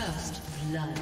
First blood.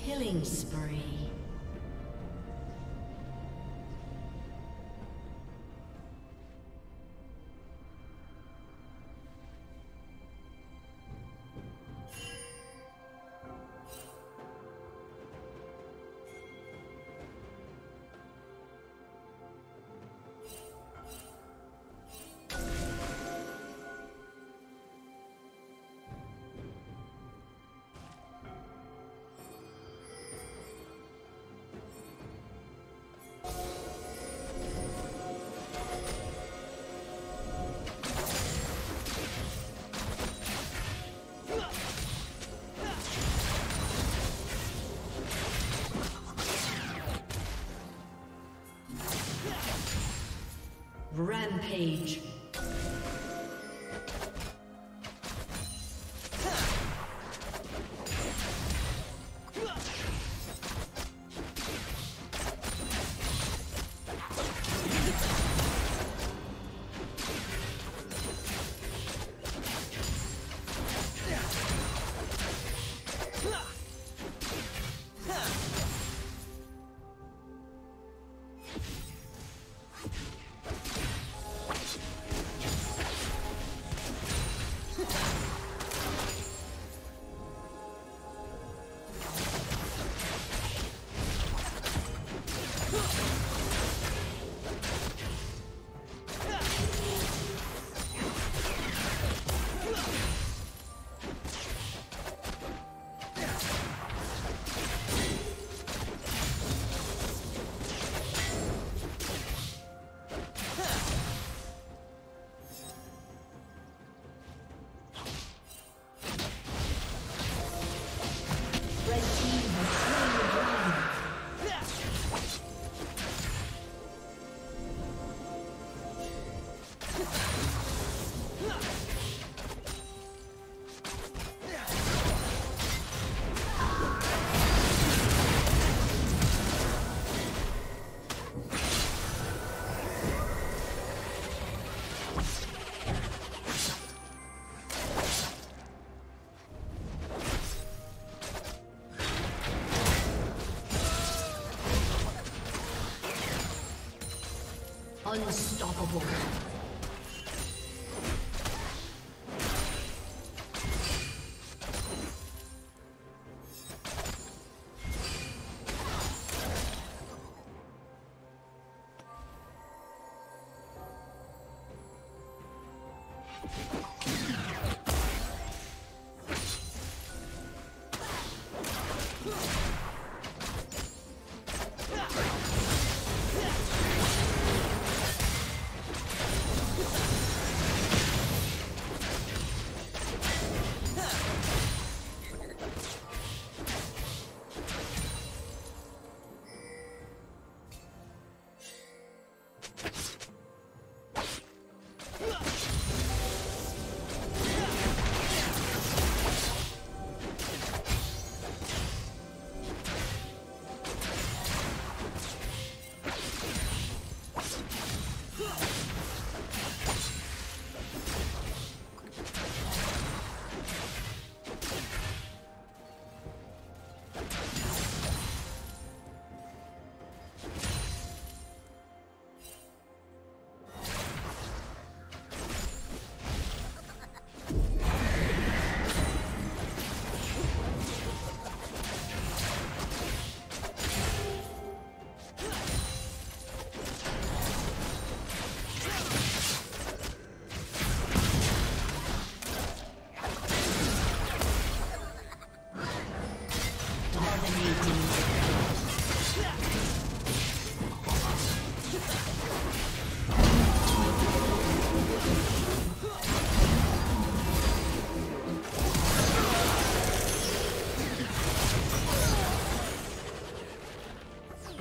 Killing spree. Rampage. Unstoppable.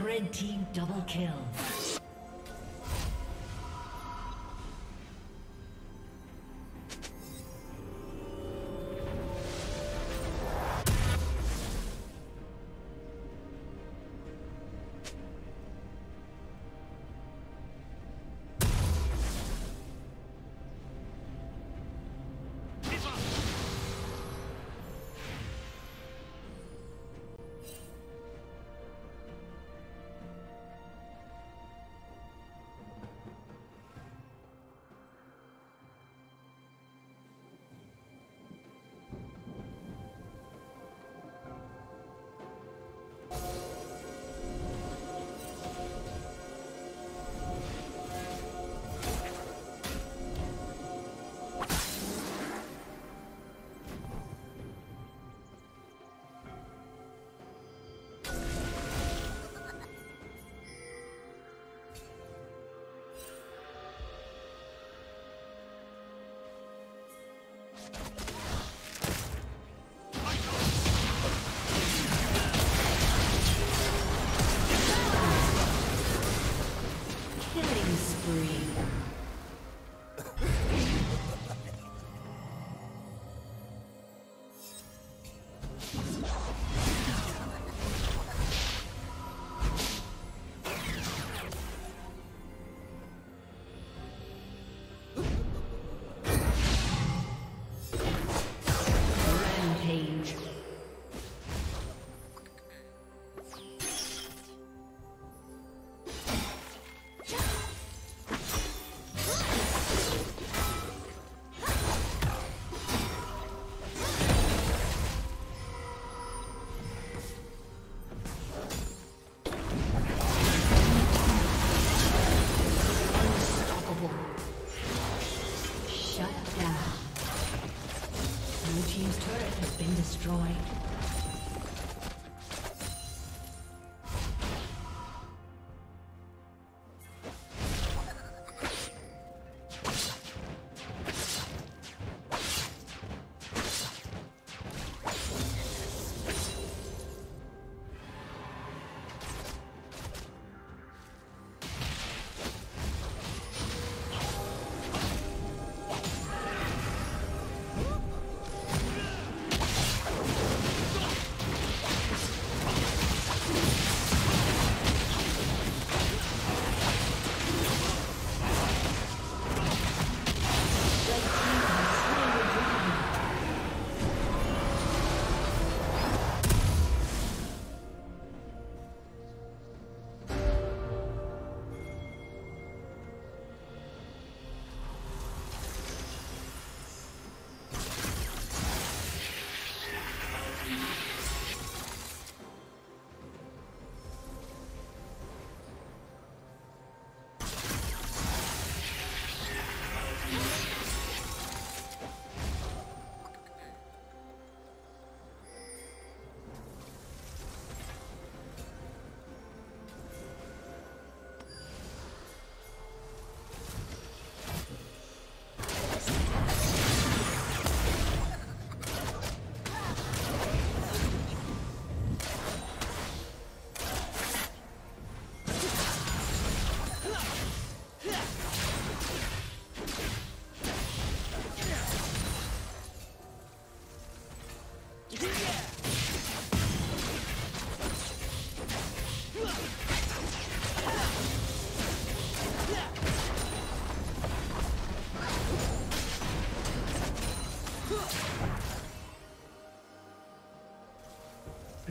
Red team double kill.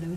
Blue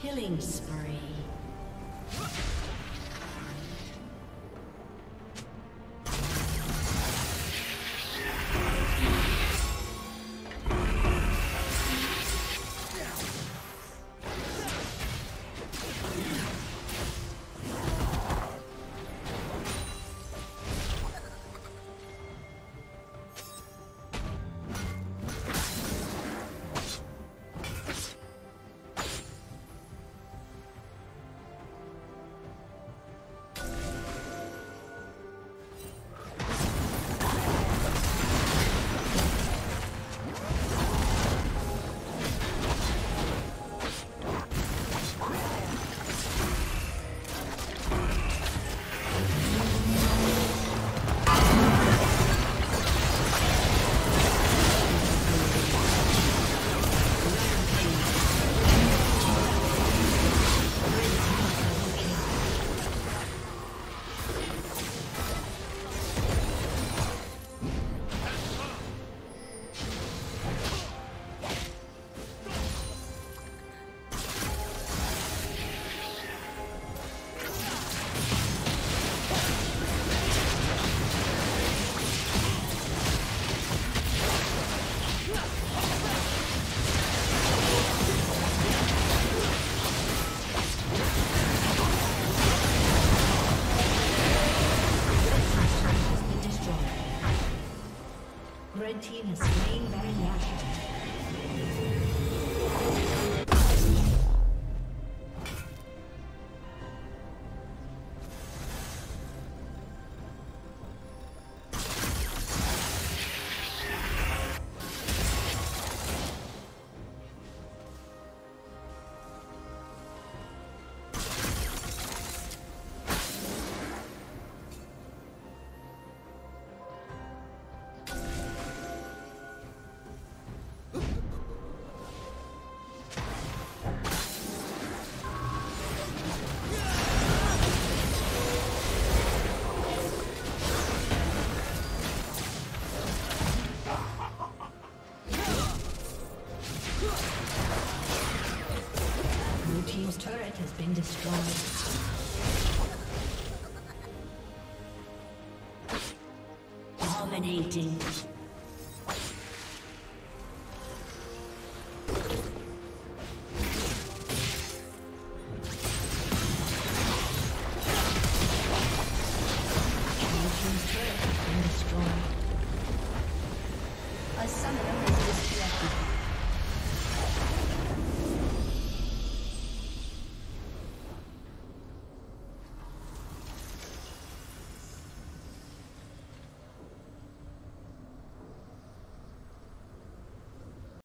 Killing spree. Dominating.